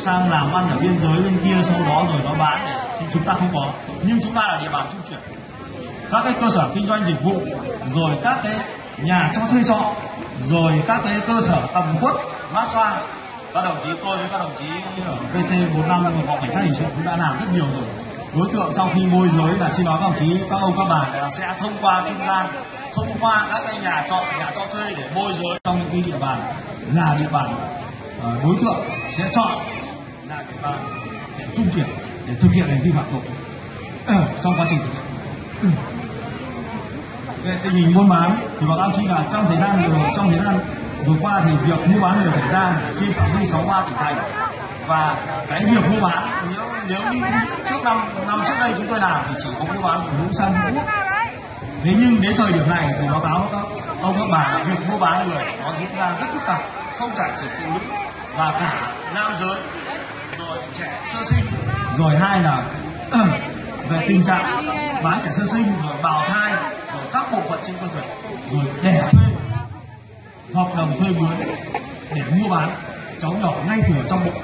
sang làm ăn ở biên giới bên kia, sau đó rồi nó bán thì chúng ta không có. Nhưng chúng ta là địa bàn trung chuyển, các cái cơ sở kinh doanh dịch vụ, rồi các cái nhà cho thuê trọ, rồi các cái cơ sở tầm quất, massage. Các đồng chí tôi với các đồng chí ở PC45 và phòng cảnh sát hình sự cũng đã làm rất nhiều rồi. Đối tượng sau khi môi giới là, xin nói các đồng chí, các ông các bà, là sẽ thông qua trung gian, thông qua các cái nhà trọ, nhà cho thuê để môi giới trong những cái địa bàn là địa bàn đối tượng sẽ chọn là địa bàn để trung chuyển, để thực hiện hành vi phạm tội. Trong quá trình thực hiện về tình hình buôn bán thì báo cáo chí là trong thời gian vừa qua thì việc mua bán người xảy ra trên phạm vi 63 tỉnh thành, và cái việc mua bán nếu trước năm trước đây chúng tôi làm thì chỉ có mua bán của nữ sang nữ. Thế nhưng đến thời điểm này thì báo cáo các ông các bà là việc mua bán người nó diễn ra rất phức tạp, không chỉ phụ nữ và cả nam giới, rồi trẻ sơ sinh, rồi hai là về tình trạng bán trẻ sơ sinh, rồi bào thai, rồi các bộ phận trên cơ thể, rồi đẻ thuê, hợp đồng thuê mướn để mua bán cháu nhỏ ngay từ trong bụng.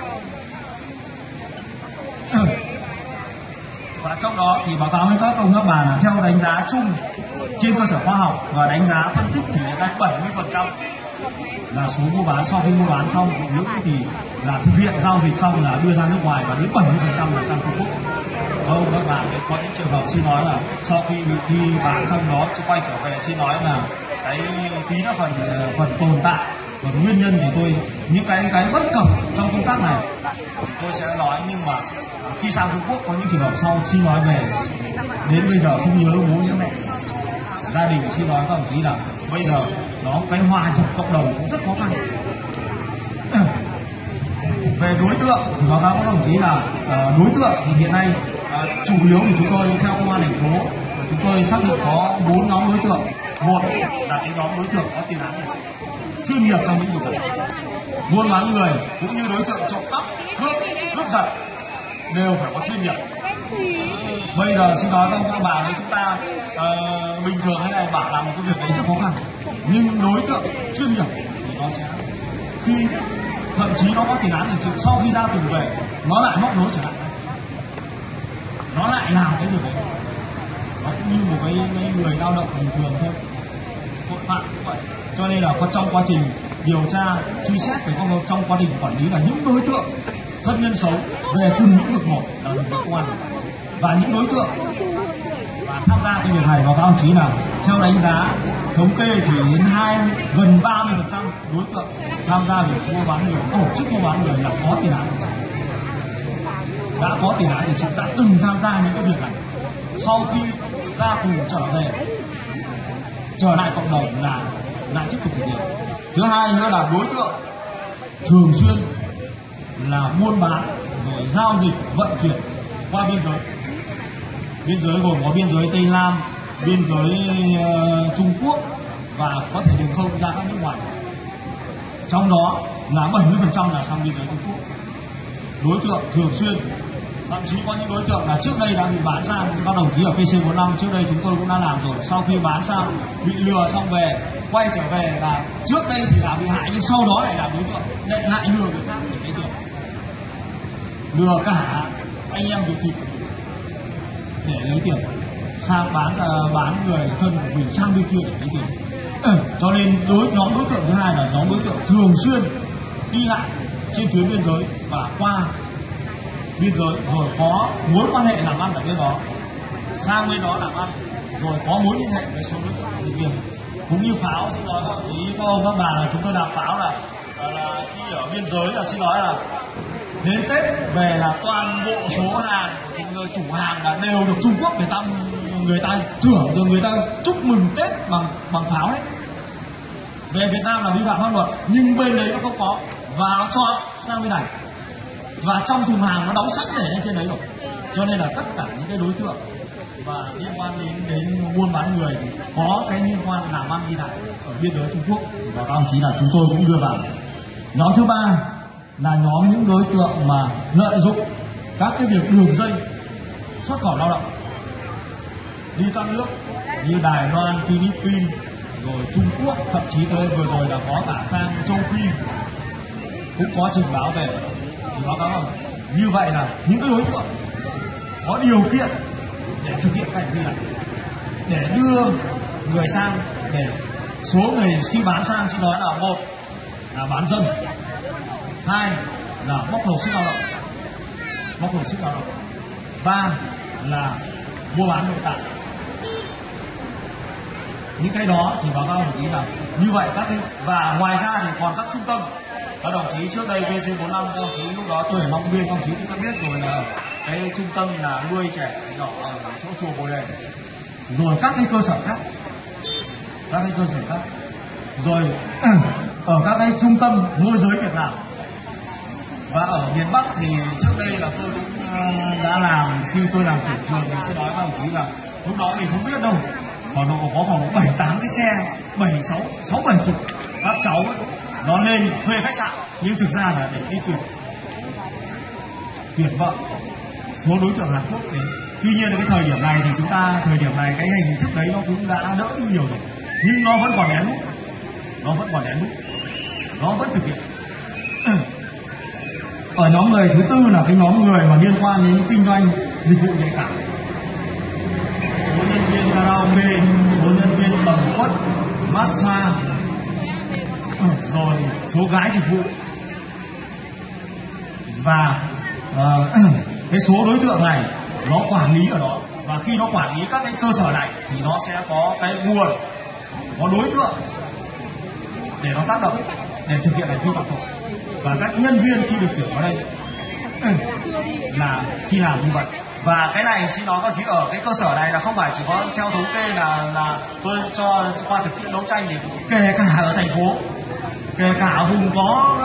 Và trong đó thì báo cáo với các ông các bà là theo đánh giá chung trên cơ sở khoa học và đánh giá phân tích thì đã 70% là số mua bán, sau khi mua bán xong phụ nữ thì là thực hiện giao dịch xong là đưa ra nước ngoài, và đến 70% là sang Trung Quốc. Ông các bạn có những trường hợp xin nói là sau khi đi bán xong đó quay trở về, xin nói là cái tí nó phần tồn tại và nguyên nhân thì tôi những cái bất cập trong công tác này tôi sẽ nói, nhưng mà khi sang Trung Quốc có những trường hợp sau xin nói về đến bây giờ không nhớ bố nhớ mẹ, gia đình xin nói các đồng chí là bây giờ nó cái hòa nhập cộng đồng cũng rất khó khăn. Về đối tượng thì báo cáo các đồng chí là đối tượng thì hiện nay chủ yếu thì chúng tôi theo công an thành phố chúng tôi xác định có 4 nhóm đối tượng. Một là cái nhóm đối tượng có tiền án chuyên nghiệp trong lĩnh vực buôn bán người cũng như đối tượng trộm cắp, cướp giật đều phải có chuyên nghiệp. Bây giờ xin nói với các bà, chúng ta bình thường thế này bảo làm một cái việc đấy rất khó khăn, nhưng đối tượng chuyên nghiệp thì nó sẽ khi thậm chí nó có tiền án hình sự, sau khi ra tù về nó lại móc nối trở lại, nó lại làm cái việc đấy. Nó cũng như một cái người lao động bình thường thôi, tội phạm cũng vậy. Cho nên là trong quá trình điều tra truy xét về trong quá trình quản lý là những đối tượng thân nhân xấu về từng lĩnh vực một là lực lượng công an, và những đối tượng và tham gia cái việc này báo cáo chí là theo đánh giá thống kê thì đến gần 30% đối tượng tham gia việc mua bán người, tổ chức mua bán người là có tiền án, đã có tiền án thì chúng ta từng tham gia những cái việc này, sau khi ra tù trở lại cộng đồng là lại tiếp tục thực hiện. Thứ hai nữa là đối tượng thường xuyên là buôn bán rồi giao dịch vận chuyển qua biên giới. Biên giới gồm có biên giới Tây Nam, biên giới Trung Quốc và có thể đường không ra các nước ngoài. Trong đó là 70% là sang biên giới Trung Quốc. Đối tượng thường xuyên, thậm chí có những đối tượng là trước đây đã bị bán sang, các đồng chí ở PC45 trước đây chúng tôi cũng đã làm rồi, sau khi bán sang bị lừa xong về quay trở về là trước đây thì là bị hại, nhưng sau đó lại là đối tượng lại lừa người khác để lấy tiền, lừa cả anh em ruột thịt để lấy tiền sang bán người thân của mình sang bên kia để lấy tiền. Cho nên nhóm đối tượng thứ hai là nhóm đối tượng thường xuyên đi lại trên tuyến biên giới và qua biên giới, rồi có mối quan hệ làm ăn ở bên đó, sang bên đó làm ăn, rồi có mối liên hệ với số đối tượng người Việt cũng như pháo. Xin nói các chị cô các bà là chúng tôi làm pháo là khi ở biên giới là xin nói là đến Tết về là toàn bộ số hàng thì người chủ hàng là đều được Trung Quốc người ta thưởng, rồi người ta chúc mừng Tết bằng pháo đấy. Về Việt Nam là vi phạm pháp luật, nhưng bên đấy nó không có và nó cho sang bên này, và trong thùng hàng nó đóng sẵn để lên trên đấy rồi. Cho nên là tất cả những cái đối tượng và liên quan đến buôn bán người có cái liên quan làm ăn đi lại ở biên giới Trung Quốc, và các đồng chí là chúng tôi cũng đưa vào. Nhóm thứ ba là nhóm những đối tượng mà lợi dụng các cái việc đường dây xuất khẩu lao động đi các nước như Đài Loan, Philippines, rồi Trung Quốc, thậm chí tới vừa rồi là có cả sang châu Phi, cũng có trình báo về Báo cáo không? Như vậy là những cái đối tượng có điều kiện để thực hiện hành vi này, để đưa người sang, để số người khi bán sang xin nói là một là bán dâm, hai là bóc lột sức lao động, ba là mua bán nội tạng. Những cái đó thì báo cáo đồng chí là như vậy các cái, và ngoài ra thì còn các trung tâm. Các đồng chí trước đây PC45, các đồng chí lúc đó tôi ở Long Biên, các đồng chí cũng đã biết rồi là cái trung tâm là nuôi trẻ nhỏ ở chỗ chùa Bồ Đề, rồi các cái cơ sở khác, rồi ở các cái trung tâm môi giới việc làm. Và ở miền Bắc thì trước đây là tôi cũng đã làm, khi tôi làm trưởng trường thì sẽ nói các đồng chí là lúc đó mình không biết đâu, còn nó có khoảng 7-8 cái xe, 6-7 chục các cháu nó lên thuê khách sạn, nhưng thực ra là để đi tuyển vợ số đối tượng Hàn Quốc đấy. Tuy nhiên cái thời điểm này thì chúng ta, thời điểm này cái hình thức đấy nó cũng đã đỡ đi nhiều rồi, nhưng nó vẫn còn lén lút, nó vẫn thực hiện. Ở nhóm người thứ tư là cái nhóm người mà liên quan đến kinh doanh dịch vụ nhạy cảm. Số nhân viên karaoke, số nhân viên tẩm quất, massage, rồi số gái dịch vụ. Và cái số đối tượng này nó quản lý ở đó, và khi nó quản lý các cái cơ sở này thì nó sẽ có cái nguồn, có đối tượng để nó tác động, để thực hiện hành vi phạm tội. Và các nhân viên khi được tuyển vào đây là khi làm như vậy. Và cái này xin nói các đồng chí, ở cái cơ sở này là không phải chỉ có theo thống kê là tôi cho qua thực hiện đấu tranh, thì kể cả ở thành phố, kể cả vùng có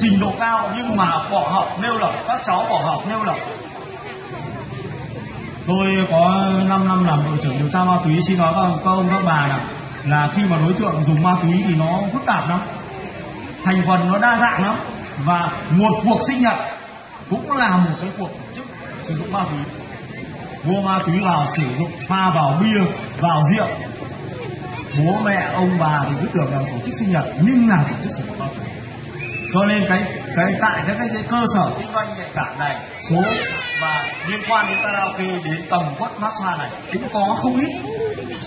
trình độ cao nhưng mà bỏ học nêu lỏng, các cháu bỏ học nêu lỏng. Tôi có 5 năm làm đội trưởng điều tra ma túy, xin nói các ông các bà là khi mà đối tượng dùng ma túy thì nó phức tạp lắm, thành phần nó đa dạng lắm, và một cuộc sinh nhật cũng là một cái cuộc sử dụng ma túy, mua ma túy vào sử dụng, pha vào bia, vào rượu. Bố mẹ ông bà thì cứ tưởng là tổ chức sinh nhật nhưng là tổ chức sử dụng ma túy. Cho nên cái tại cái cơ sở kinh doanh nhạy cảm này, số và liên quan đến karaoke, đến tầm quất massage này cũng có không ít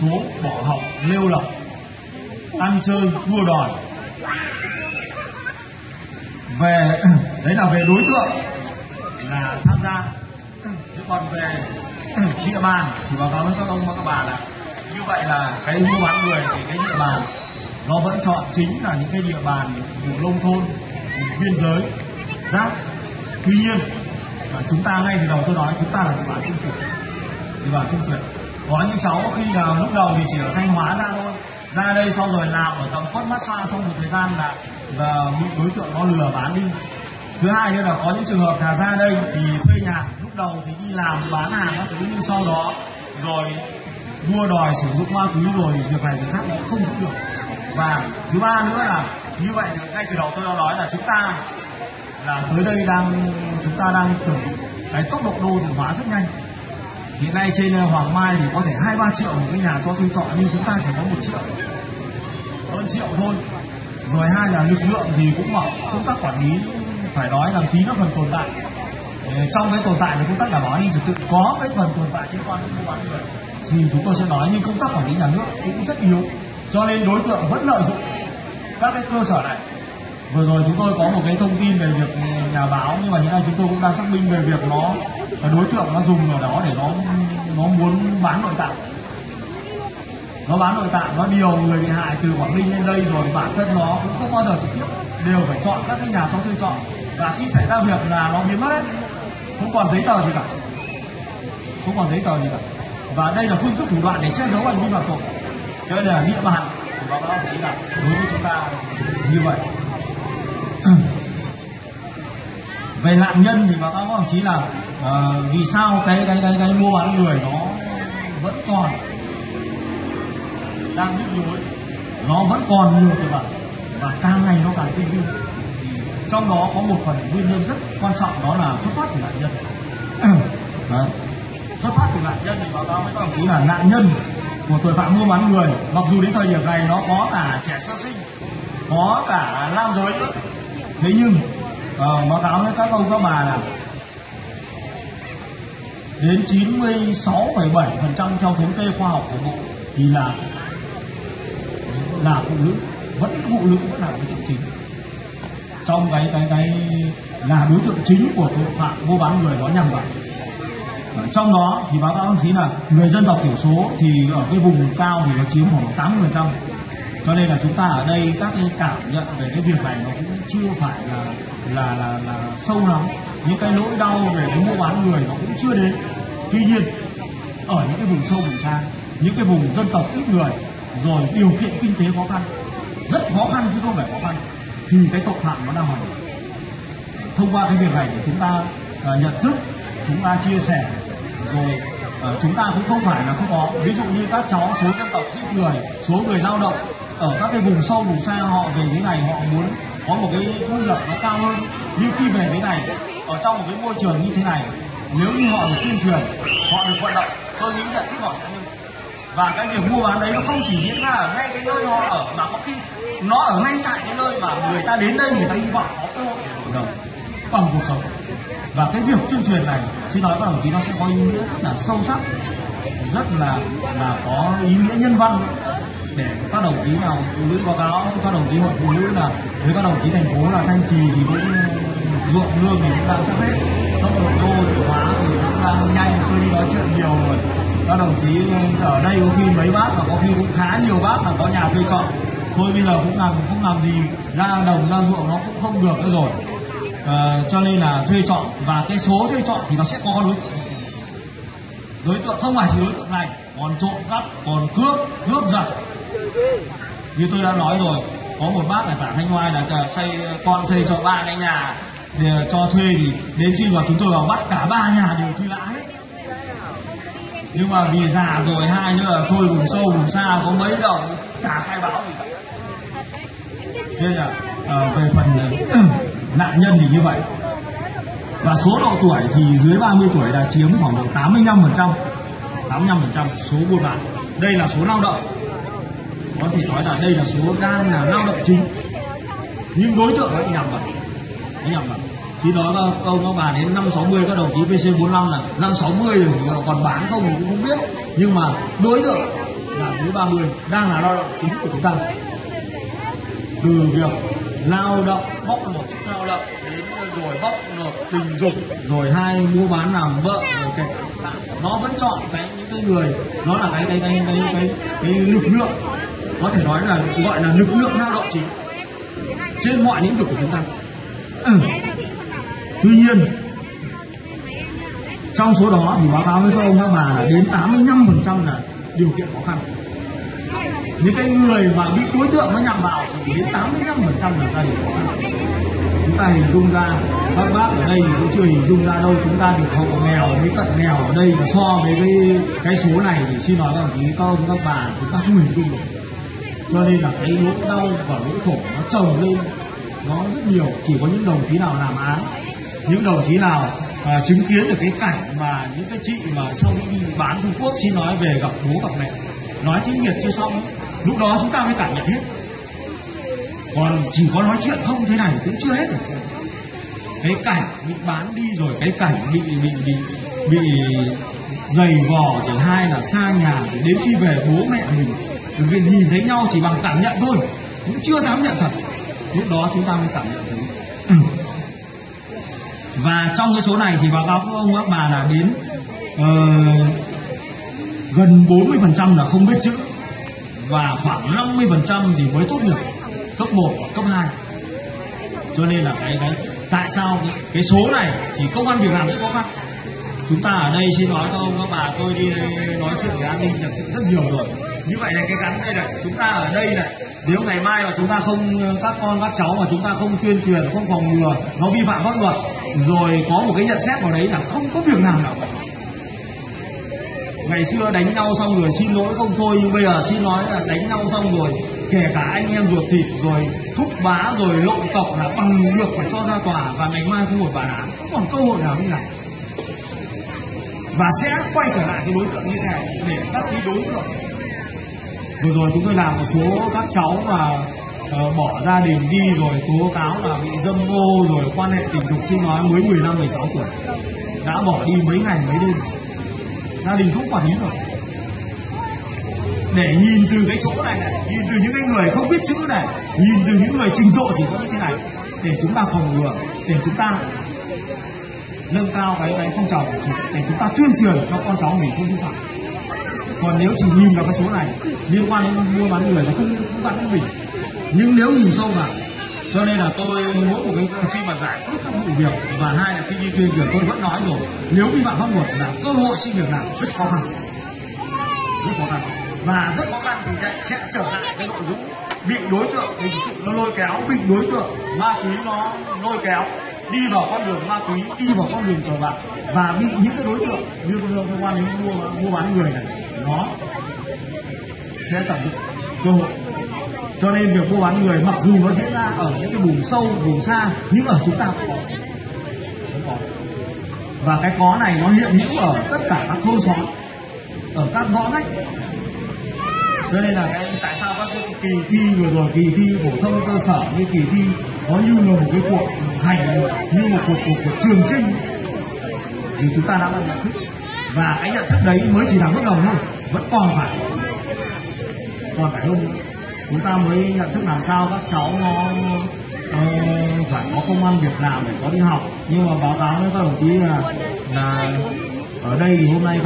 số bỏ học, lêu lỏng, ăn chơi đua đòi. Về đấy là về đối tượng là tham gia. Còn về địa bàn thì báo cáo với các ông và các bà là như vậy là cái mua bán người thì cái địa bàn nó vẫn chọn chính là những cái địa bàn vùng nông thôn, vùng biên giới, giáp. Tuy nhiên chúng ta ngay từ đầu tôi nói chúng ta là địa bàn trung chuyển, có những cháu khi nào lúc đầu thì chỉ ở Thanh Hóa ra thôi, ra đây sau rồi làm ở tầm quất massage xong một thời gian là những đối tượng nó lừa bán đi. Thứ hai nữa là có những trường hợp là ra đây thì thuê nhà, lúc đầu thì đi làm bán hàng các thứ, nhưng sau đó rồi đua đòi sử dụng ma túy, rồi việc này việc khác nó không giữ được. Và thứ ba nữa là như vậy ngay từ đầu tôi đã nói là chúng ta là tới đây chúng ta đang cái tốc độ đô thị hóa rất nhanh. Hiện nay trên Hoàng Mai thì có thể 2-3 triệu một cái nhà cho thuê trọ, nhưng chúng ta chỉ có 1 triệu, hơn triệu thôi. Rồi hai là lực lượng thì cũng mỏng, công tác quản lý phải nói là tí nó phần tồn tại. Trong cái tồn tại là công tác đảm bảo an ninh trật tự có cái phần tồn tại liên quan đến mua bán người thì chúng tôi sẽ nói, nhưng công tác quản lý nhà nước cũng rất yếu, cho nên đối tượng vẫn lợi dụng các cái cơ sở này. Vừa rồi chúng tôi có một cái thông tin về việc nhà báo, nhưng mà hiện nay chúng tôi cũng đang xác minh về việc nó đối tượng nó dùng ở đó để nó muốn bán nội tạng, nó điều người bị hại từ Quảng Ninh lên đây, rồi bản thân nó cũng không bao giờ trực tiếp, đều phải chọn các cái nhà cho thuê trọ, và khi xảy ra việc là nó biến mất hết, không còn giấy tờ gì cả, và đây là phương thức thủ đoạn để che giấu hành vi phạm tội. Cho nên là địa bàn của báo cáo chỉ là đối với chúng ta như vậy. Về nạn nhân thì báo cáo các đồng chí là vì sao cái mua bán người nó vẫn còn đang nhức nhối, nó vẫn còn nhiều tội phạm, và càng ngày nó càng tinh vi. Trong đó có một phần nguyên nhân rất quan trọng, đó là xuất phát từ nạn nhân. Xuất phát từ nạn nhân thì báo cáo với các đồng chí là nạn nhân của tội phạm mua bán người, mặc dù đến thời điểm này nó có cả trẻ sơ sinh, có cả nam giới nữa, thế nhưng báo cáo với các ông các bà là đến 96,7% theo thống kê khoa học của bộ thì là phụ nữ vẫn là đối tượng chính trong cái là đối tượng chính của tội phạm mua bán người đó nhằm vào. Trong đó thì báo cáo thấy là người dân tộc thiểu số thì ở cái vùng cao thì nó chiếm khoảng 80%. Cho nên là chúng ta ở đây các cái cảm nhận về cái việc này nó cũng chưa phải là sâu lắm. Những cái nỗi đau về cái mua bán người nó cũng chưa đến. Tuy nhiên ở những cái vùng sâu vùng xa, những cái vùng dân tộc ít người rồi điều kiện kinh tế khó khăn, rất khó khăn chứ không phải khó khăn, thì cái tội phạm nó đang hoạt động. Thông qua cái việc này thì chúng ta nhận thức, chúng ta chia sẻ, rồi chúng ta cũng không phải là không có. Ví dụ như các cháu số dân tộc ít người, số người lao động ở các cái vùng sâu vùng xa, họ về cái này họ muốn có một cái thu nhập nó cao hơn. Nhưng khi về cái này ở trong một cái môi trường như thế này, nếu như họ được tuyên truyền, họ được vận động, tôi nghĩ nhận thức họ sẽ hơn. Và cái việc mua bán đấy nó không chỉ diễn ra ở ngay cái nơi họ ở, mà có khi nó ở ngay tại cái nơi mà người ta đến đây người ta hy vọng có cơ hội bằng cuộc sống. Và cái việc tuyên truyền này, xin nói các đồng chí, nó sẽ có ý nghĩa rất là sâu sắc, rất là có ý nghĩa nhân văn, để các đồng chí nào phụ nữ báo cáo các đồng chí hội phụ nữ là với các đồng chí thành phố là Thanh Trì thì cũng ruộng nương thì cũng đang sắp hết, tốc độ đô thị hóa thì cũng đang nhanh. Tôi đi nói chuyện nhiều rồi, các đồng chí ở đây có khi mấy bác và có khi cũng khá nhiều bác là có nhà thuê trọ. Thôi bây giờ cũng không làm gì, ra đồng ra ruộng nó cũng không được nữa rồi. Cho nên là thuê trọ, và cái số thuê trọ thì nó sẽ có đối tượng không phải đối tượng này, còn trộm cắp, còn cướp giật. Như tôi đã nói rồi, có một bác ở Thanh Hoai là xây cho 3 cái nhà để cho thuê, thì đến khi mà chúng tôi vào bắt cả 3 nhà đều thuê lãi. Nhưng mà vì già rồi, hai nữa là thôi vùng sâu vùng xa có mấy đồng cả khai báo gì cả. Nên là về phần nạn nhân thì như vậy, và số độ tuổi thì dưới 30 tuổi là chiếm khoảng độ 85% số buôn bán. Đây là số lao động, có thể nói là đây là số đang là lao động chính, nhưng đối tượng nó nhằm vào khi đó các ông các bà đến 560, các đồng chí PC45 là 560 còn bán không thì cũng không biết, nhưng mà đối tượng là dưới 30 đang là lao động chính của chúng ta. Từ việc lao động bóc lột sức lao động đến rồi bóc lột tình dục, rồi hai mua bán làm vợ, rồi kể nó vẫn chọn những cái người nó là cái lực lượng, có thể nói là gọi là lực lượng lao động chính trên mọi lĩnh vực của chúng ta. Tuy nhiên trong số đó thì báo cáo với các ông các bà là đến 85% là điều kiện khó khăn. Những cái người mà bị đối tượng nó nhằm vào thì đến 85% là gia đình khó khăn. Chúng ta hình dung ra, các bác ở đây thì cũng chưa hình dung ra đâu, chúng ta được hộ nghèo với cận nghèo ở đây so với cái số này thì xin nói rằng các ông các bà chúng ta không hình dung được. Cho nên là cái nỗi đau và nỗi khổ nó chồng lên nó rất nhiều. Chỉ có những đồng chí nào làm án, những đồng chí nào chứng kiến được cái cảnh mà những cái chị mà sau khi đi bán Trung Quốc, xin nói về gặp bố gặp mẹ nói tiếng Việt chưa xong, lúc đó chúng ta mới cảm nhận hết. Còn chỉ có nói chuyện không thế này cũng chưa hết được. Cái cảnh bị bán đi, rồi cái cảnh bị giày vò, rồi hai là xa nhà, đến khi về bố mẹ mình nhìn thấy nhau chỉ bằng cảm nhận thôi, cũng chưa dám nhận thật. Lúc đó chúng ta mới cảm nhận thấy. Và trong cái số này thì báo cáo các ông các bà là đến gần 40% là không biết chữ, và khoảng 50% thì mới tốt nghiệp cấp 1 và cấp 2. Cho nên là tại sao cái số này thì công an việc làm rất khó khăn. Chúng ta ở đây xin nói các ông các bà, tôi đi nói chuyện về an ninh trật tự rất nhiều rồi. Như vậy là cái gắn đây này, chúng ta ở đây này, nếu ngày mai mà chúng ta không, các con các cháu mà chúng ta không tuyên truyền, không phòng ngừa, nó vi phạm pháp luật, rồi có một cái nhận xét vào đấy là không có việc làm nào. Ngày xưa đánh nhau xong rồi xin lỗi không thôi, nhưng bây giờ xin nói là đánh nhau xong rồi, kể cả anh em ruột thịt rồi thúc bá rồi lộn cọc là bằng được phải cho ra tòa, và ngày mai không một bản án, không còn cơ hội nào như này. Và sẽ quay trở lại cái đối tượng như thế này để các cái đối tượng. Vừa rồi chúng tôi làm một số các cháu mà bỏ gia đình đi rồi tố cáo là bị dâm ô rồi quan hệ tình dục sinh nói mới 15, 16 tuổi. Đã bỏ đi mấy ngày mấy đêm. Gia đình không quản lý rồi. Để nhìn từ cái chỗ này này, nhìn từ những cái người không biết chữ này, nhìn từ những người trình độ chỉ có như thế này, để chúng ta phòng ngừa, để chúng ta nâng cao cái phong trào, để chúng ta tuyên truyền cho con cháu mình không vi phạm. Còn nếu chỉ nhìn vào cái số này liên quan đến mua bán người là không bán của mình, nhưng nếu nhìn sâu vào, cho nên là tôi mỗi một cái khi mà giải quyết các vụ việc và hai là khi đi tuyên truyền tôi vẫn nói rồi, nếu vi phạm pháp luật là cơ hội xin việc làm rất khó khăn, rất khó khăn và rất khó khăn thì sẽ trở lại cái nội dung bị đối tượng hình sự nó lôi kéo, bị đối tượng ma túy nó lôi kéo đi vào con đường ma túy, đi vào con đường cờ bạc, và bị những cái đối tượng như liên quan đến mua bán người này nó sẽ tận dụng cơ hội. Cho nên việc mua bán người mặc dù nó diễn ra ở những cái vùng sâu, vùng xa, nhưng ở chúng ta cũng có. Và cái có này nó hiện hữu ở tất cả các thôn xóm, ở các ngõ ngách. Cho nên là tại sao các kỳ thi vừa rồi, kỳ thi phổ thông cơ sở như kỳ thi nó như là một cái cuộc hành, như một cuộc trường trinh, thì chúng ta đã nhận thức, và cái nhận thức đấy mới chỉ là bước đầu thôi, vẫn còn phải hơn nữa. Chúng ta mới nhận thức làm sao các cháu nó phải có công ăn việc làm để có đi học. Nhưng mà báo cáo với các đồng chí là ở đây thì hôm nay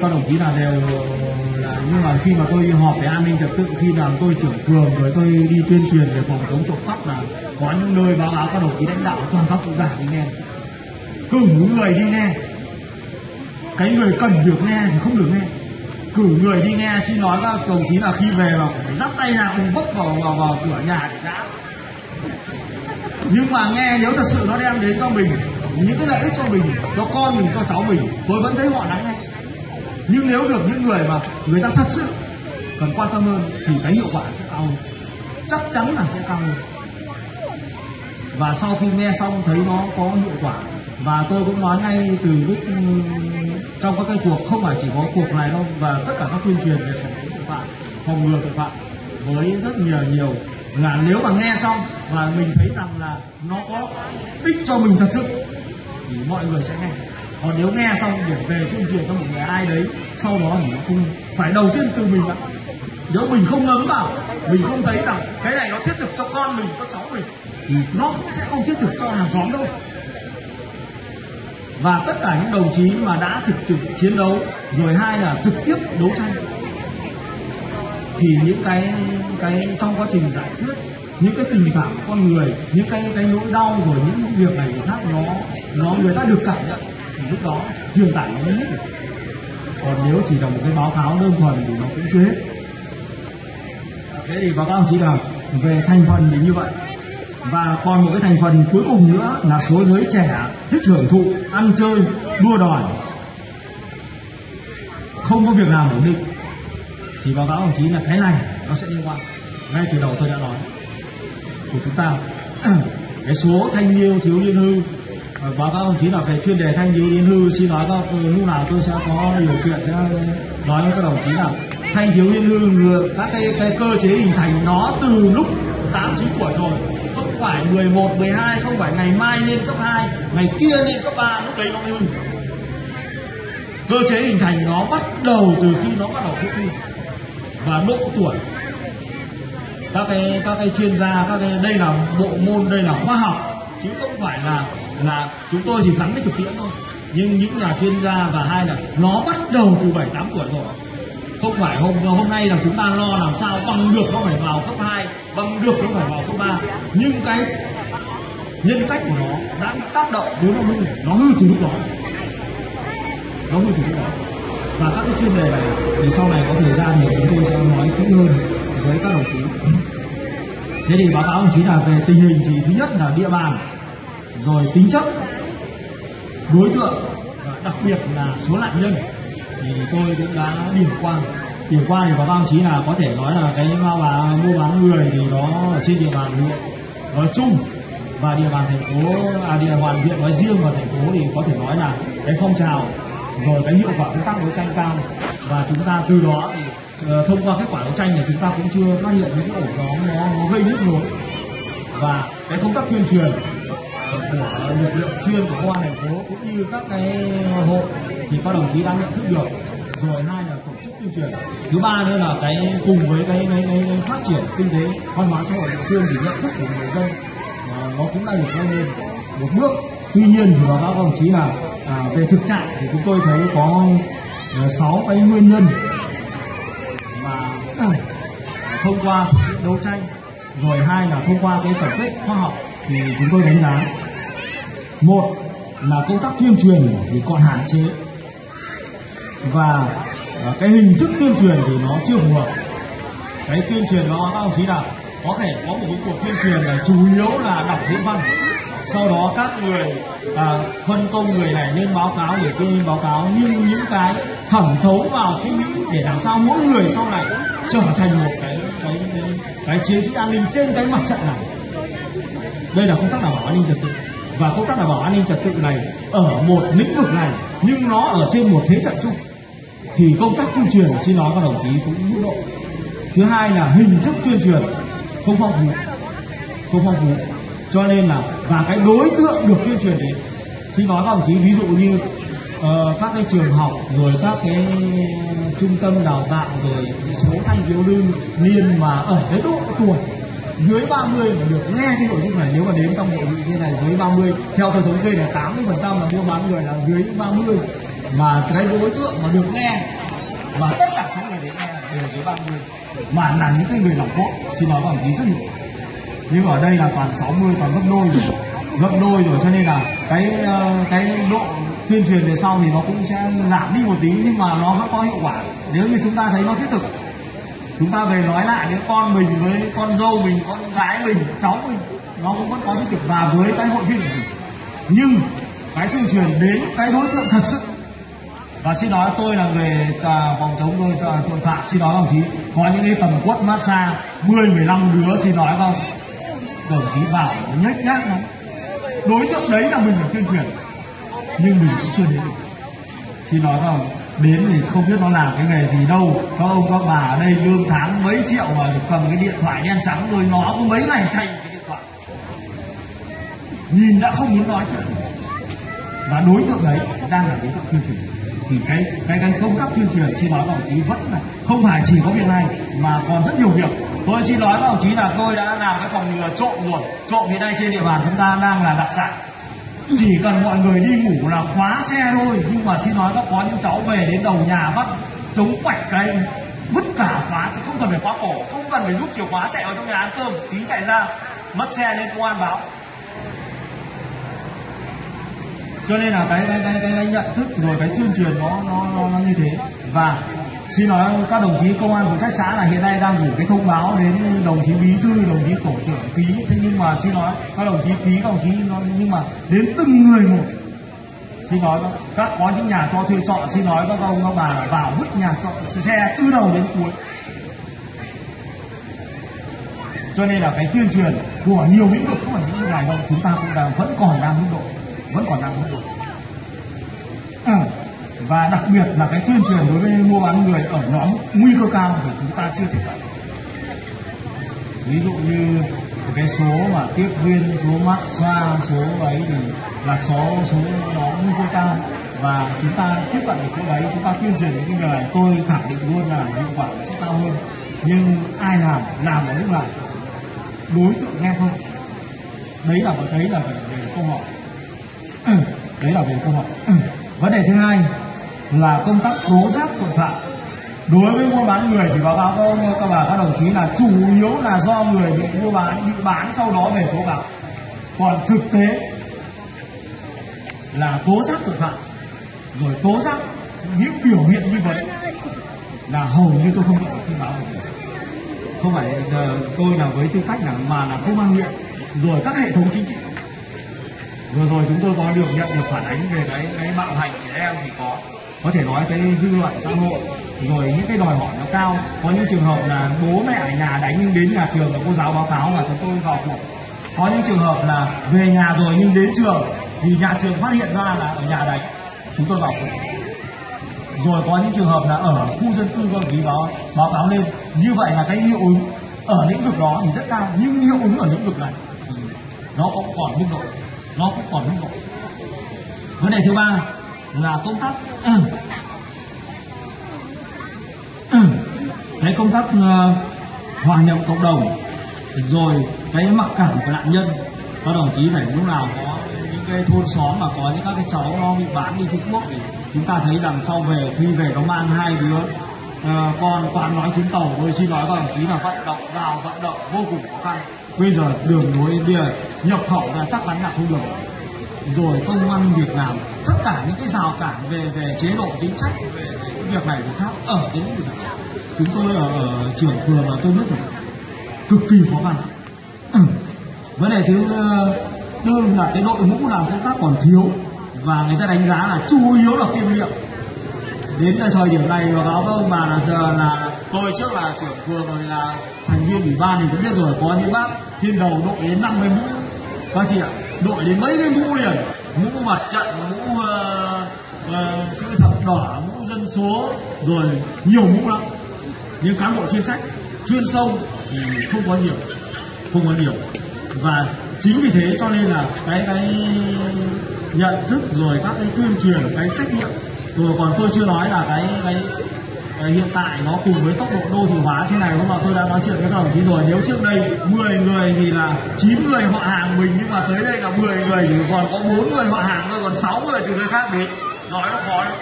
các đồng chí là đều là, nhưng mà khi mà tôi họp về an ninh trật tự, khi làm tôi trưởng phường rồi tôi đi tuyên truyền về phòng chống trộm cắp là có những nơi báo cáo các đồng chí lãnh đạo toàn các cụ già đi nghe, cử người đi nghe, cái người cần được nghe thì không được nghe, cử người đi nghe. Xin nói các đồng chí là khi về là phải dắt tay ra cùng vấp vào cửa nhà để đã. Nhưng mà nghe nếu thật sự nó đem đến cho mình những cái lợi ích, cho mình, cho con mình, cho cháu mình, tôi vẫn thấy họ lắng nghe. Nhưng nếu được những người mà người ta thật sự cần quan tâm hơn thì cái hiệu quả sẽ cao hơn, chắc chắn là sẽ cao hơn. Và sau khi nghe xong thấy nó có hiệu quả, và tôi cũng nói ngay từ lúc trong các cái cuộc, không phải chỉ có cuộc này đâu, và tất cả các tuyên truyền về phòng ngừa tội phạm với rất nhiều là nếu mà nghe xong và mình thấy rằng là nó có ích cho mình thật sự thì mọi người sẽ nghe. Còn nếu nghe xong để về tuyên truyền cho một người ai đấy sau đó thì nó không phải, đầu tiên từ mình ạ. Nếu mình không ngấm vào, mình không thấy rằng cái này nó thiết thực cho con mình, cho cháu mình, thì nó cũng sẽ không thiết thực cho hàng xóm đâu. Và tất cả những đồng chí mà đã trực chiến đấu rồi, hai là trực tiếp đấu tranh, thì những cái trong quá trình giải quyết những cái tình cảm của con người, những cái nỗi đau rồi những việc này thì khác, nó người ta được cảm nhận thì lúc đó truyền tải nó hết rồi. Còn nếu chỉ là một cái báo cáo đơn thuần thì nó cũng chưa hết. Thế thì báo cáo đồng chí là về thành phần thì như vậy. Và còn một cái thành phần cuối cùng nữa là số giới trẻ thích hưởng thụ, ăn chơi, đua đòi, không có việc làm ổn định. Thì báo cáo đồng chí là cái này nó sẽ liên quan, ngay từ đầu tôi đã nói của chúng ta. Cái số thanh niên thiếu niên hư, báo cáo đồng chí là về chuyên đề thanh niên hư, xin nói các lúc nào tôi sẽ có điều kiện nói với các đồng chí là thanh thiếu niên hư, các cái cơ chế hình thành nó từ lúc 8-9 tuổi rồi, không phải 11, 12, không phải ngày mai lên cấp 2, ngày kia lên cấp 3, lúc đấy nó mới hư. Cơ chế hình thành nó bắt đầu từ khi nó bắt đầu hút thuốc và độ tuổi. Các cái chuyên gia, đây là bộ môn, đây là khoa học, chứ không phải là chúng tôi chỉ gắn với thực tiễn thôi. Nhưng những nhà chuyên gia, và hai là nó bắt đầu từ 7-8 tuổi rồi. Không phải hôm nay là chúng ta lo làm sao bằng được nó phải vào cấp 2, bằng được nó phải vào cấp 3. Nhưng cái nhân cách của nó đã bị tác động, nếu nó hư từ lúc đó. Và các cái chuyên đề này thì sau này có thời gian thì chúng tôi sẽ nói kỹ hơn với các đồng chí. Thế thì báo cáo đồng chí là về tình hình thì thứ nhất là địa bàn, rồi tính chất, đối tượng, và đặc biệt là số nạn nhân. Thì tôi cũng đã điểm qua thì báo cáo đồng chí là có thể nói là cái mua bán người thì nó ở trên địa bàn huyện nói chung và địa bàn địa bàn huyện nói riêng, và thành phố thì có thể nói là cái phong trào rồi cái hiệu quả công tác đấu tranh cao, và chúng ta từ đó thì thông qua kết quả đấu tranh thì chúng ta cũng chưa phát hiện những ổ nhóm nó gây nhức nhối, và cái công tác tuyên truyền của lực lượng chuyên của công an thành phố cũng như các cái hộ thì các đồng chí đã nhận thức được rồi. Hai là tổ chức tuyên truyền, thứ ba nữa là cái cùng với cái phát triển kinh tế văn hóa xã hội địa phương thì nhận thức của người dân nó cũng đã được nâng lên một bước. Tuy nhiên thì báo cáo các đồng chí là về thực trạng thì chúng tôi thấy có 6 cái nguyên nhân mà thông qua đấu tranh rồi, hai là thông qua cái tổng kết khoa học thì chúng tôi đánh giá một là công tác tuyên truyền thì còn hạn chế và cái hình thức tuyên truyền thì nó chưa phù hợp. Cái tuyên truyền đó các đồng chí là có thể có một cái cuộc tuyên truyền là chủ yếu là đọc diễn văn, sau đó các người phân công người này lên báo cáo để tôi lên báo cáo, nhưng những cái thẩm thấu vào suy nghĩ để làm sao mỗi người sau này trở thành một cái chiến sĩ an ninh trên cái mặt trận này. Đây là công tác đảm bảo an ninh trật tự, và công tác đảm bảo an ninh trật tự này ở một lĩnh vực này nhưng nó ở trên một thế trận chung thì công tác tuyên truyền, xin nói các đồng chí, cũng mức độ. Thứ hai là hình thức tuyên truyền không phong phú, cho nên là và cái đối tượng được tuyên truyền đến, xin nói các đồng chí, ví dụ như các cái trường học rồi các cái trung tâm đào tạo rồi số thanh thiếu niên mà ở cái độ tuổi dưới 30 mà được nghe cái nội dung này, nếu mà đến trong hội nghị như này dưới 30, theo tôi thống kê là 80% là mua bán người là dưới 30, mà cái đối tượng mà được nghe mà tất cả số người đến nghe đều dưới 30 mà là những cái người làm cốt, xin nói bằng ý rất nhiều. Nhưng ở đây là toàn 60, toàn gấp đôi rồi, cho nên là cái độ tuyên truyền về sau thì nó cũng sẽ giảm đi một tí, nhưng mà nó vẫn có hiệu quả nếu như chúng ta thấy nó thiết thực. Chúng ta về nói lại với con mình, với con dâu mình, con gái mình, cháu mình, nó cũng vẫn có thiết thực và với cái hội viên của mình. Nhưng cái tuyên truyền đến cái đối tượng thật sự, và xin nói tôi là người phòng chống tội phạm, xin nói đồng chí có những cái tầm quất massage 10-15 đứa, xin nói không đồng chí, vào nhếch nhác lắm. Đối tượng đấy là mình phải tuyên truyền nhưng mình cũng chưa đến được, xin nói không, đến thì không biết nó làm cái nghề gì đâu. Các ông các bà ở đây lương tháng mấy triệu mà được cầm cái điện thoại đen trắng rồi, nó có mấy ngày thay cái điện thoại, nhìn đã không muốn nói chuyện. Và đối tượng đấy đang là đối tượng tuyên truyền thì cái công tác tuyên truyền, xin nói các đồng chí, vẫn là không phải chỉ có việc này mà còn rất nhiều việc. Tôi xin nói các đồng chí là tôi đã làm cái phòng ngừa trộm rồi, trộm hiện nay trên địa bàn chúng ta đang là đặc sản, chỉ cần mọi người đi ngủ là khóa xe thôi, nhưng mà xin nói các có những cháu về đến đầu nhà bắt chống quạch cái vứt cả khóa, không cần phải khóa cổ, không cần phải rút chìa khóa, chạy vào trong nhà ăn cơm tí chạy ra mất xe lên công an báo. Cho nên là cái nhận thức rồi cái tuyên truyền nó như thế. Và xin nói các đồng chí công an của các xã là hiện nay đang gửi cái thông báo đến đồng chí bí thư, đồng chí tổ trưởng ký, thế nhưng mà xin nói các đồng chí ký, các đồng chí nói, nhưng mà đến từng người một, xin nói các có những nhà cho thuê trọ, xin nói các ông các bà vào vứt nhà trọ xe từ đầu đến cuối. Cho nên là cái tuyên truyền của nhiều lĩnh vực, không phải những ngày đâu, chúng ta cũng vẫn còn đang mức độ. Và đặc biệt là cái tuyên truyền đối với mua bán người ở nhóm nguy cơ cao thì chúng ta chưa thể làm. Ví dụ như cái số mà tiếp viên, số mát xa, số ấy thì là số nó nguy cơ cao, và chúng ta tiếp cận được chỗ đấy, chúng ta tuyên truyền những người này, tôi khẳng định luôn là hiệu quả sẽ cao hơn. Nhưng ai làm ở lúc nào đối tượng nghe không? Đấy là về câu hỏi. Vấn đề thứ hai là công tác tố giác tội phạm đối với mua bán người thì báo cáo các bà các đồng chí là chủ yếu là do người bị mua bán, sau đó về tố cáo. Còn thực tế là tố giác tội phạm rồi tố giác những biểu hiện như vậy là hầu như tôi không nhận được tin báo về người. Không phải tôi là với tư cách là mà là công an huyện rồi các hệ thống chính trị. Vừa rồi chúng tôi có được nhận được phản ánh về cái bạo hành trẻ em thì có thể nói cái dư luận xã hội rồi những cái đòi hỏi nó cao, có những trường hợp là bố mẹ ở nhà đánh đến nhà trường và cô giáo báo cáo và chúng tôi vào cuộc. Có những trường hợp là về nhà rồi nhưng đến trường thì nhà trường phát hiện ra là ở nhà đánh, chúng tôi vào cuộc. rồi có những trường hợp là ở khu dân cư có gì đó báo cáo lên. Như vậy là cái hiệu ứng ở lĩnh vực đó thì rất cao, nhưng hiệu ứng ở lĩnh vực này nó cũng còn mức độ, nó cũng còn mức độ. Vấn đề thứ ba là công tác cái công tác hòa nhập cộng đồng, rồi cái mặc cảm của nạn nhân. Các đồng chí phải lúc nào có những cái thôn xóm mà có những các cái cháu nó bị bán đi Trung Quốc thì chúng ta thấy rằng sau về khi về nó mang hai đứa con toàn nói tiếng Tàu. Tôi xin nói các đồng chí là vận động vô cùng khó khăn. Bây giờ đường lối bia nhập khẩu là chắc chắn là không được rồi, công ăn việc làm, tất cả những cái rào cản về chế độ chính sách, về việc này việc khác ở đến lĩnh vực này. Chúng tôi ở trưởng vừa mà tôi biết là cực kỳ khó khăn. Vấn đề thứ tư là cái đội ngũ làm công tác còn thiếu, và người ta đánh giá là chủ yếu là kinh nghiệm. Đến thời điểm này báo cáo với ông bà là tôi trước là trưởng vừa rồi là thành viên ủy ban thì cũng biết rồi, có những bác trên đầu đội đến 50 mũ các chị ạ, đội đến mấy cái mũ liền, mũ mặt trận, mũ chữ thập đỏ, mũ dân số, rồi nhiều mũ lắm. Nhưng cán bộ chuyên trách chuyên sâu thì không có nhiều, và chính vì thế cho nên là cái nhận thức rồi các cái tuyên truyền, cái trách nhiệm. Rồi còn tôi chưa nói là cái hiện tại nó cùng với tốc độ đô thị hóa thế này, hôm nào tôi đã nói chuyện với các đồng chí rồi. Nếu trước đây 10 người thì là 9 người họ hàng mình, nhưng mà tới đây là 10 người thì còn có 4 người họ hàng thôi, còn 6 người từ nơi khác đến, nói nó khó lắm.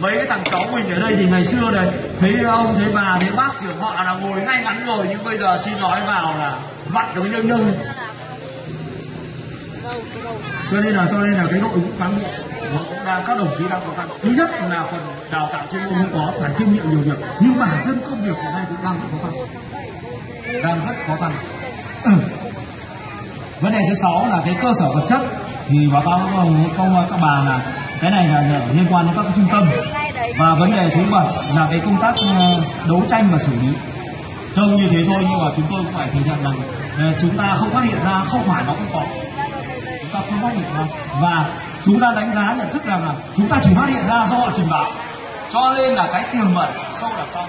Mấy cái thằng cháu mình ở đây thì ngày xưa này thấy ông thấy bà thấy bác trưởng họ là ngồi ngay ngắn rồi, nhưng bây giờ xin nói vào là vặn nó nhông. Cho nên là cái đội ngũ cán bộ cũng đang, các đồng chí đang có phần. Thứ nhất là phần đào tạo chuyên môn không có, phải kinh nghiệm nhiều việc, nhưng bản thân công việc hiện nay cũng đang rất khó khăn. Vấn đề thứ 6 là cái cơ sở vật chất, thì báo cáo các bà là cái này là liên quan đến các trung tâm. Và vấn đề thứ 7 là cái công tác đấu tranh và xử lý. Trông như thế thôi nhưng mà chúng tôi cũng phải thừa nhận rằng chúng ta không phát hiện ra không phải nó cũng có, chúng ta không phát hiện ra, và chúng ta đánh giá nhận thức rằng là chúng ta chỉ phát hiện ra do họ trình báo, cho nên là cái tiềm ẩn sâu đằng sau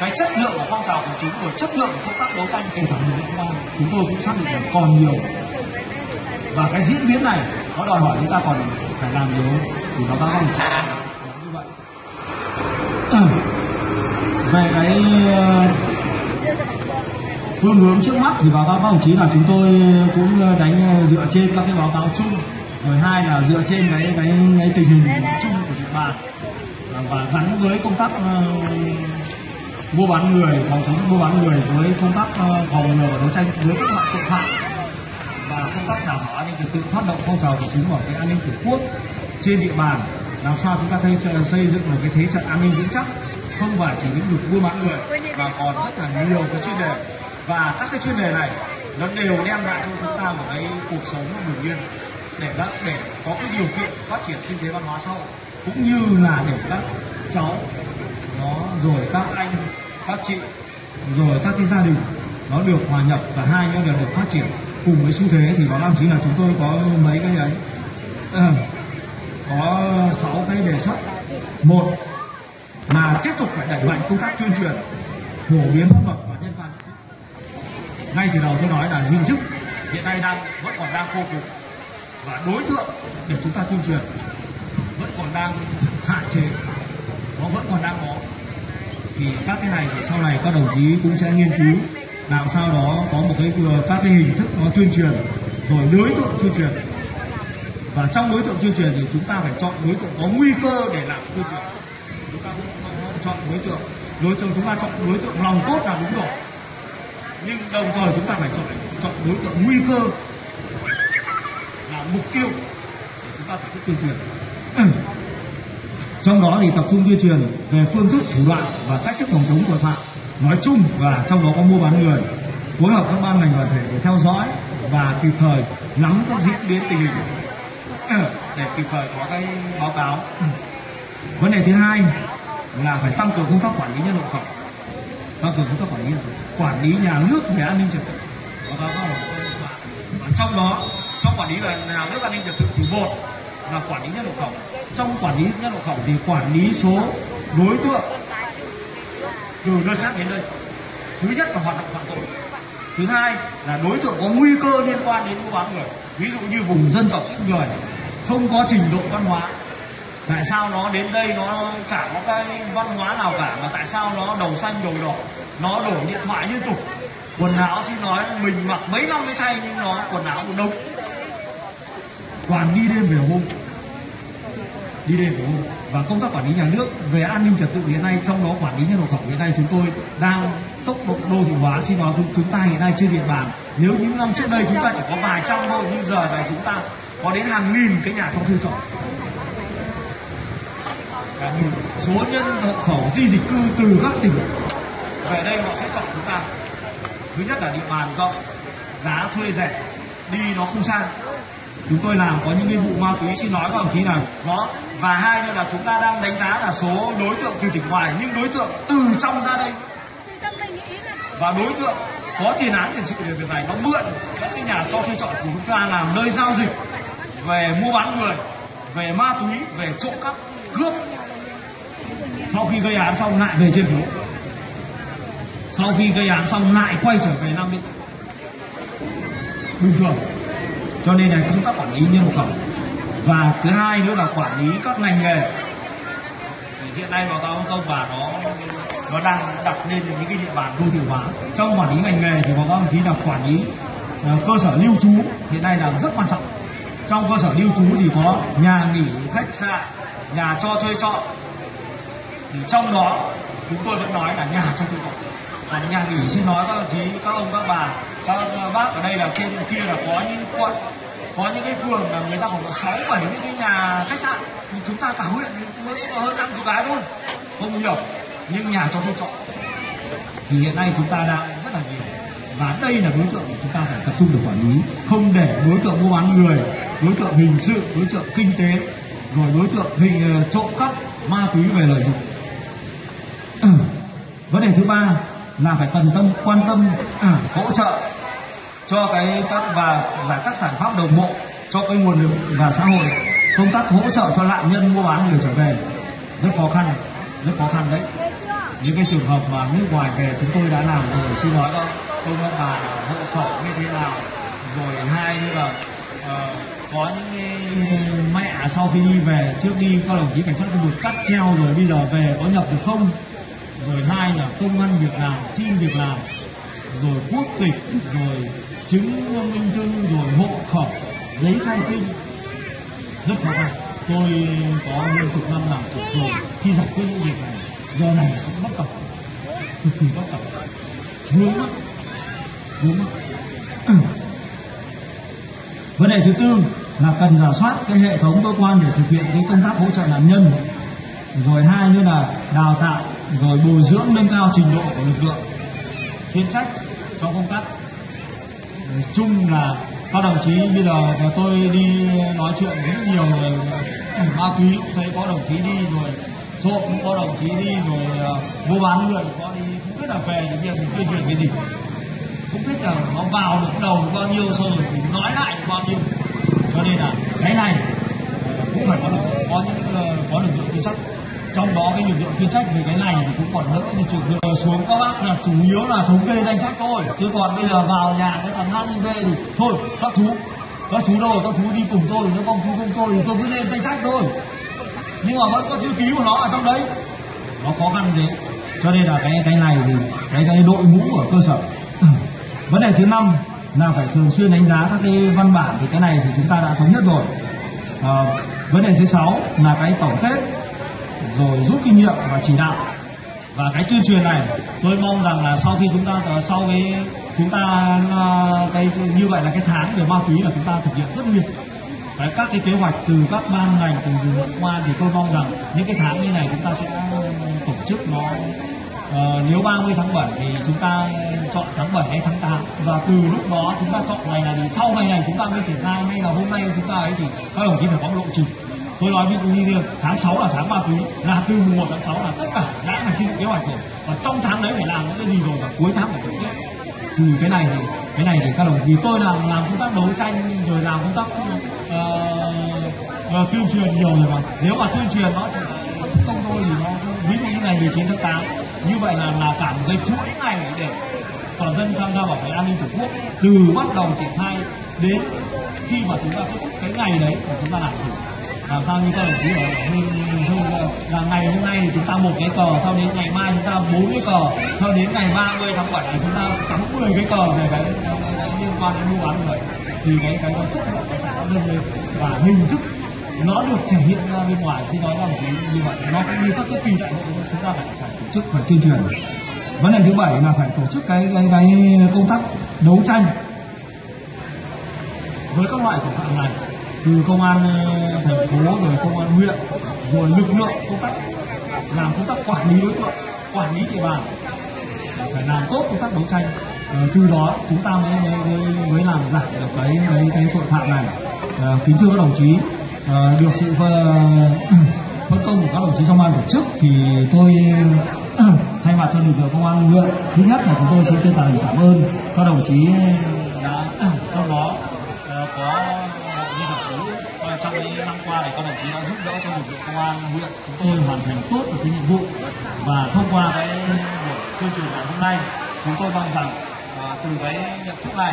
cái chất lượng của phong trào của chúng, của chất lượng của công tác đấu tranh kể cả người công an, chúng tôi cũng xác định là còn nhiều, và cái diễn biến này nó đòi hỏi chúng ta còn phải làm nhiều thì nó không như vậy. Về cái phương hướng trước mắt thì báo cáo các đồng chí là chúng tôi cũng đánh dựa trên các cái báo cáo chung, rồi hai là dựa trên cái tình hình chung của địa bàn, và gắn với công tác mua bán người, phòng chống mua bán người với công tác phòng ngừa và đấu tranh với các loại tội phạm, và công tác đảm bảo an ninh trật tự, phát động phong trào của chúng ở cái an ninh tổ quốc trên địa bàn, làm sao chúng ta xây dựng một cái thế trận an ninh vững chắc, không phải chỉ lĩnh vực mua bán người mà còn rất là nhiều cái chuyên đề, và các cái chuyên đề này nó đều đem lại cho chúng ta một cái cuộc sống bình yên để có cái điều kiện phát triển kinh tế văn hóa xã hội, cũng như là để các cháu nó rồi các anh các chị rồi các cái gia đình nó được hòa nhập, và hai nữa là được phát triển cùng với xu thế. Thì báo cáo chính là chúng tôi có mấy cái đấy, có 6 cái đề xuất. Một là tiếp tục phải đẩy mạnh công tác tuyên truyền phổ biến pháp luật và nhân văn. Ngay từ đầu tôi nói là hình thức hiện nay vẫn còn đang khô cục, và đối tượng để chúng ta tuyên truyền vẫn còn đang hạn chế, nó vẫn còn đang có. Thì các cái này sau này các đồng chí cũng sẽ nghiên cứu làm sao đó có một cái các cái hình thức nó tuyên truyền, rồi đối tượng tuyên truyền, và trong đối tượng tuyên truyền thì chúng ta phải chọn đối tượng có nguy cơ để làm tuyên truyền. Chúng ta cũng chọn đối tượng chúng ta chọn đối tượng lòng cốt là đúng rồi, nhưng đồng thời chúng ta phải chọn đối tượng nguy cơ là mục tiêu để chúng ta phải tuyên truyền. Trong đó thì tập trung tuyên truyền về phương thức, thủ đoạn và cách thức phòng chống tội phạm nói chung, và trong đó có mua bán người, phối hợp các ban ngành đoàn thể để theo dõi và kịp thời nắm các diễn biến tình hình để kịp thời có cái báo cáo. Vấn đề thứ hai là phải tăng cường công tác quản lý nhân hộ khẩu, quản lý nhà nước về an ninh trật tự. Và trong đó, trong quản lý về nhà nước an ninh trật tự thì một là quản lý nhân hộ khẩu. Trong quản lý nhân hộ khẩu thì quản lý số đối tượng từ nơi khác đến đây. Thứ nhất là hoạt động phạm tội. Thứ hai là đối tượng có nguy cơ liên quan đến mua bán người. Ví dụ như vùng dân tộc ít người, không có trình độ văn hóa. Tại sao nó đến đây nó chả có cái văn hóa nào cả, mà tại sao nó đầu xanh đầu đỏ, nó đổ điện thoại liên tục. Quần áo xin nói mình mặc mấy năm mới thay nhưng nó quần áo cũng đông. Toàn đi đêm về hôm. Đi đêm về hôm. Và công tác quản lý nhà nước về an ninh trật tự hiện nay, trong đó quản lý nhân hộ khẩu hiện nay chúng tôi đang tốc độ đô thị hóa. Xin nói chúng ta hiện nay trên địa bàn, nếu những năm trước đây chúng ta chỉ có vài trăm thôi, nhưng giờ này chúng ta có đến hàng nghìn cái nhà trong thuê trọ. Số nhân hộ khẩu di dịch cư từ các tỉnh về đây họ sẽ chọn chúng ta. Thứ nhất là địa bàn rộng, giá thuê rẻ, đi nó không sang. Chúng tôi làm có những cái vụ ma túy xin nói các đồng chí nào đó. Và hai nữa là chúng ta đang đánh giá là số đối tượng từ tỉnh ngoài, nhưng đối tượng từ trong ra đây và đối tượng có tiền án tiền sự về việc này, nó mượn các cái nhà cho thuê trọ của chúng ta làm nơi giao dịch về mua bán người, về ma túy, về trộm cắp, cướp. Sau khi gây án xong lại về trên phố. Sau khi gây án xong lại quay trở về Nam Định bình thường. Cho nên là công tác quản lý nhân hộ khẩu. Và thứ hai nữa là quản lý các ngành nghề. Hiện nay báo cáo ông công và nó đang đặt lên những cái địa bàn đô thị hóa. Trong quản lý ngành nghề thì báo cáo ông chí là quản lý cơ sở lưu trú hiện nay là rất quan trọng. Trong cơ sở lưu trú thì có nhà nghỉ, khách sạn, nhà cho thuê trọ. Thì trong đó chúng tôi vẫn nói là nhà cho thuê trọ. Còn nhà nghỉ xin nói các đồng chí, các ông các bà, các bác ở đây là trên kia là có những quận, có những cái phường là người ta khoảng 6-7 những cái nhà khách sạn. Thì chúng ta cả huyện mới có hơn 50 cái luôn, không nhiều, nhưng nhà cho thuê trọ thì hiện nay chúng ta đang rất là nhiều. Và đây là đối tượng chúng ta phải tập trung được quản lý, không để đối tượng mua bán người, đối tượng hình sự, đối tượng kinh tế, rồi đối tượng hình trộm cắp, ma túy về lợi dụng. Vấn đề thứ ba là phải quan tâm hỗ trợ cho cái và giải các giải pháp đồng bộ cho cái nguồn lực và xã hội. Công tác hỗ trợ cho nạn nhân mua bán người trở về rất khó khăn đấy. Những cái trường hợp mà nước ngoài về chúng tôi đã làm rồi, xin nói đó công an bà hộ khẩu như thế nào, rồi hai nữa là có những mẹ sau khi đi về, trước đi các đồng chí cảnh sát khu vực cắt treo rồi bây giờ về có nhập được không. Rồi hai là công ăn việc làm, xin việc làm, rồi quốc tịch, rồi chứng minh thư, rồi hộ khẩu, giấy khai sinh. Rất khó khăn. Tôi có hơn chục năm làm việc rồi, khi giải quyết những việc này, do này cũng bất cập, cực kỳ bất cập, vướng mắc. Vấn đề thứ tư là cần rà soát cái hệ thống cơ quan để thực hiện cái công tác hỗ trợ nạn nhân. Rồi hai nữa là đào tạo, rồi bồi dưỡng nâng cao trình độ của lực lượng chuyên trách trong công tác. Nói chung là các đồng chí bây giờ tôi đi nói chuyện rất nhiều về ma túy cũng thấy có đồng chí đi, rồi trộm cũng có đồng chí đi, rồi mua bán người có đi, không biết là về những việc mình tuyên truyền cái gì, không biết là nó vào được đầu bao nhiêu xong rồi mình nói lại được bao nhiêu. Cho nên là cái này cũng phải có lực lượng chuyên trách. Trong đó cái lực lượng chuyên trách về cái này thì cũng còn đỡ, thì chủ yếu xuống các bác là chủ yếu là thống kê danh sách thôi, chứ còn bây giờ vào nhà cái thằng HIV thì thôi các chú đâu, các chú đi cùng tôi, nó con chú cùng tôi thì tôi cứ lên danh sách thôi, nhưng mà vẫn có chữ ký của nó ở trong đấy, nó khó khăn thế. Cho nên là cái này thì cái đội ngũ ở cơ sở. Vấn đề thứ năm là phải thường xuyên đánh giá các cái văn bản, thì cái này thì chúng ta đã thống nhất rồi. Vấn đề thứ sáu là cái tổng kết, rồi rút kinh nghiệm và chỉ đạo. Và cái tuyên truyền này tôi mong rằng là sau khi chúng ta như vậy là cái tháng về ma túy là chúng ta thực hiện rất nhiều các cái kế hoạch từ các ban ngành, từ lực lượng công an, thì tôi mong rằng những cái tháng như này chúng ta sẽ tổ chức nó. Nếu 30 tháng 7 thì chúng ta chọn tháng 7 hay tháng 8, và từ lúc đó chúng ta chọn ngày này, sau ngày này chúng ta mới triển khai, hay là hôm nay chúng ta ấy, thì các đồng chí phải có lộ trình. Tôi nói ví dụ như riêng tháng 6 là tháng ma túy, là từ 1 tháng 6 là tất cả đã phải xây dựng kế hoạch rồi, và trong tháng đấy phải làm những cái gì rồi, và cuối tháng phải tổng kết. Thì cái này thì các đồng chí tôi làm công tác đấu tranh, rồi làm công tác tuyên truyền nhiều rồi mà. Nếu mà tuyên truyền nó chỉ không thôi thì nó ví dụ như ngày 19 tháng 8 như vậy là cả một cái chuỗi ngày để toàn dân tham gia bảo vệ an ninh tổ quốc, từ bắt đầu triển khai đến khi mà chúng ta kết thúc cái ngày đấy mà chúng ta làm được. Làm sao như các đồng chí bảo là ngày hôm nay thì chúng ta một cái cờ, sau đến ngày mai chúng ta 4 cái cờ, sau đến ngày 30 tháng 7 chúng ta cắm 10 cái cờ về cái liên quan đến mua bán người, thì cái chất lượng nó sẽ nâng lên và hình thức nó được thể hiện ra bên ngoài khi nói ra một cái như vậy. Nó cũng như các cái kỳ đại hội chúng ta phải tổ chức, phải tuyên truyền. Vấn đề thứ 7 là phải tổ chức cái công tác đấu tranh với các loại tội phạm này, từ công an thành phố rồi công an huyện rồi lực lượng công tác làm công tác quản lý đối tượng, quản lý địa bàn, phải làm tốt công tác đấu tranh, từ đó chúng ta mới làm giảm được cái tội phạm này. Kính thưa các đồng chí, được sự phân công của các đồng chí trong ban tổ chức thì tôi thay mặt cho lực lượng công an huyện, thứ nhất là chúng tôi xin chân thành cảm ơn các đồng chí đã trong đó có trong cái năm qua này, các đồng chí đã giúp đỡ cho lực lượng công an huyện chúng tôi hoàn thành tốt được cái nhiệm vụ. Và thông qua cái buổi tuyên truyền ngày hôm nay, chúng tôi mong rằng từ cái nhận thức này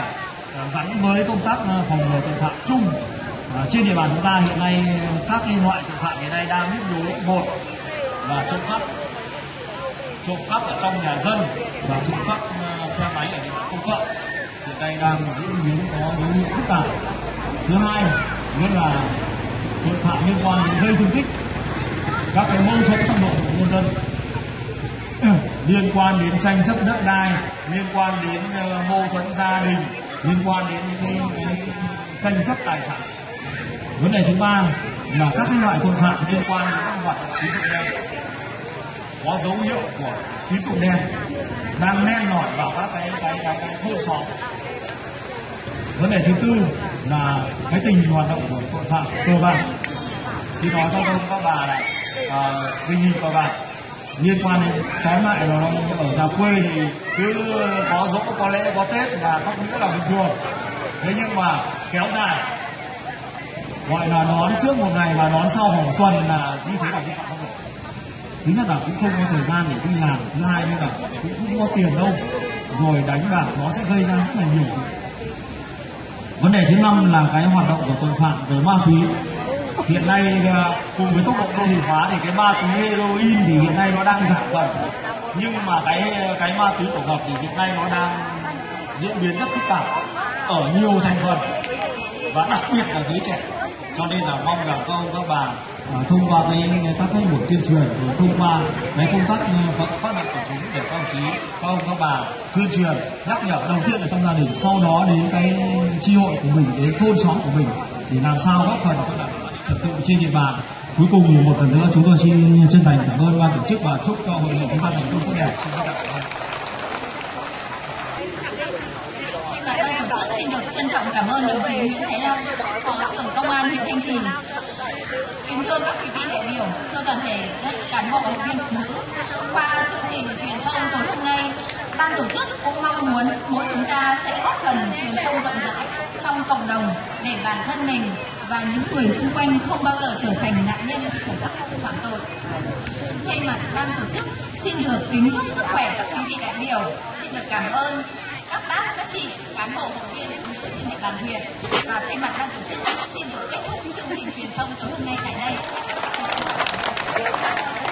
gắn với công tác phòng ngừa tội phạm chung trên địa bàn chúng ta hiện nay, các cái loại tội phạm hiện nay đang nhức nhối, một là trộm cắp ở trong nhà dân và trộm cắp xe máy ở địa bàn công cộng hiện nay đang diễn biến có dấu hiệu phức tạp. Thứ hai nữa là tội phạm liên quan đến gây thương tích, các cái mâu thuẫn trong nội bộ nhân dân liên quan đến tranh chấp đất đai, liên quan đến mâu thuẫn gia đình, liên quan đến những cái tranh chấp tài sản. Vấn đề thứ ba là các cái loại tội phạm liên quan đến các hoạt động tín dụng đen, có dấu hiệu của tín dụng đen đang len lỏi vào các cái thôn xóm. Vấn đề thứ tư là cái tình hoạt động của tội phạm cờ bạc. Xin nói cho các bà này, tình hình cờ bạc liên quan đến cái lại là ở nhà quê thì cứ có dỗ, có lễ, có Tết là các nghĩa là bình thường. Thế nhưng mà kéo dài, gọi là đón trước một ngày và đón sau một tuần là như thế là vi phạm pháp luật. Thứ nhất là cũng không có thời gian để đi làm, thứ hai nữa là cũng không có tiền đâu, rồi đánh bạc nó sẽ gây ra rất là nhiều. Vấn đề thứ năm là cái hoạt động của tội phạm về ma túy. Hiện nay cùng với tốc độ đô thị hóa thì cái ma túy heroin thì hiện nay nó đang giảm dần, nhưng mà cái ma túy tổng hợp thì hiện nay nó đang diễn biến rất phức tạp ở nhiều thành phần và đặc biệt là giới trẻ. Cho nên là mong rằng các ông các bà thông qua các buổi tuyên truyền, thông qua cái công tác phát động của chúng để các đồng chí, các ông các bà tuyên truyền nhắc nhở đầu tiên ở trong gia đình, sau đó đến cái chi hội của mình, đến thôn xóm của mình để làm sao góp phần trật tự trên địa bàn. Cuối cùng một lần nữa chúng tôi xin chân thành cảm ơn ban tổ chức và chúc cho hội nghị chúng ta thành công tốt đẹp. Xin được trân trọng cảm ơn đồng chí Nguyễn Thái Long, Phó trưởng Công an huyện Thanh Trì. Kính thưa các quý vị đại biểu, thưa toàn thể các cán bộ hội viên phụ nữ, qua chương trình truyền thông tối hôm nay, ban tổ chức cũng mong muốn mỗi chúng ta sẽ góp phần truyền thông rộng rãi trong cộng đồng để bản thân mình và những người xung quanh không bao giờ trở thành nạn nhân của các vụ phạm tội. Thay mặt ban tổ chức, xin được kính chúc sức khỏe các quý vị đại biểu, xin được cảm ơn các bác, các chị, cán bộ hội viên phụ nữ trên địa bàn huyện, và thay mặt ban tổ chức xin được kết thúc chương trình truyền thông tối hôm nay tại đây.